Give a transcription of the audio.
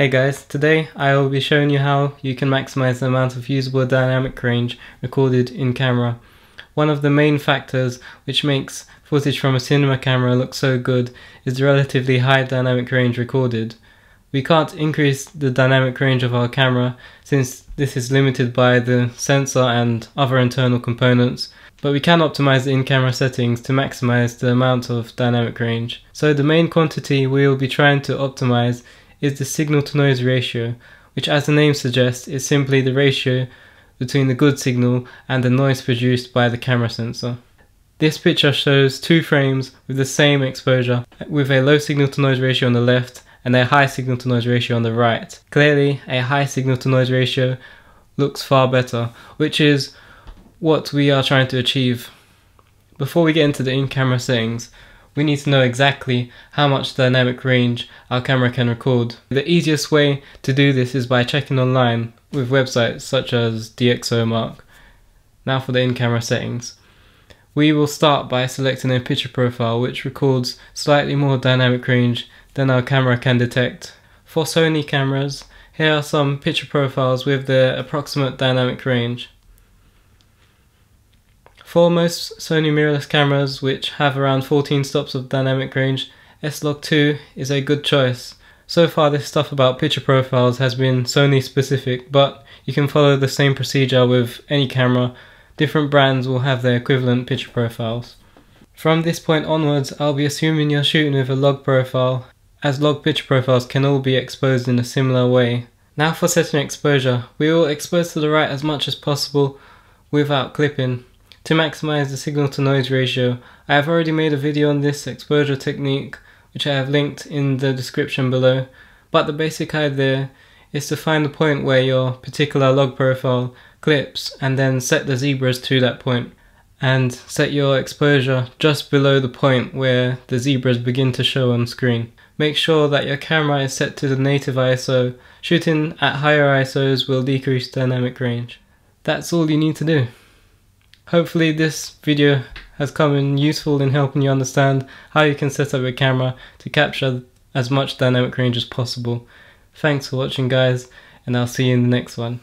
Hey guys, today I will be showing you how you can maximize the amount of usable dynamic range recorded in camera. One of the main factors which makes footage from a cinema camera look so good is the relatively high dynamic range recorded. We can't increase the dynamic range of our camera since this is limited by the sensor and other internal components, but we can optimize the in-camera settings to maximize the amount of dynamic range. So the main quantity we will be trying to optimize is the signal-to-noise ratio, which as the name suggests is simply the ratio between the good signal and the noise produced by the camera sensor. This picture shows two frames with the same exposure, with a low signal-to-noise ratio on the left and a high signal-to-noise ratio on the right. Clearly, a high signal-to-noise ratio looks far better, which is what we are trying to achieve. Before we get into the in-camera settings, we need to know exactly how much dynamic range our camera can record. The easiest way to do this is by checking online with websites such as DxOMark. Now for the in-camera settings. We will start by selecting a picture profile which records slightly more dynamic range than our camera can detect. For Sony cameras, here are some picture profiles with their approximate dynamic range. For most Sony mirrorless cameras, which have around 14 stops of dynamic range, S-Log2 is a good choice. So far this stuff about picture profiles has been Sony specific, but you can follow the same procedure with any camera. Different brands will have their equivalent picture profiles. From this point onwards, I'll be assuming you're shooting with a log profile, as log picture profiles can all be exposed in a similar way. Now for setting exposure, we will expose to the right as much as possible without clipping. To maximize the signal-to-noise ratio, I have already made a video on this exposure technique, which I have linked in the description below, but the basic idea is to find the point where your particular log profile clips and then set the zebras to that point, and set your exposure just below the point where the zebras begin to show on screen. Make sure that your camera is set to the native ISO. Shooting at higher ISOs will decrease dynamic range. That's all you need to do. Hopefully this video has come in useful in helping you understand how you can set up your camera to capture as much dynamic range as possible. Thanks for watching guys, and I'll see you in the next one.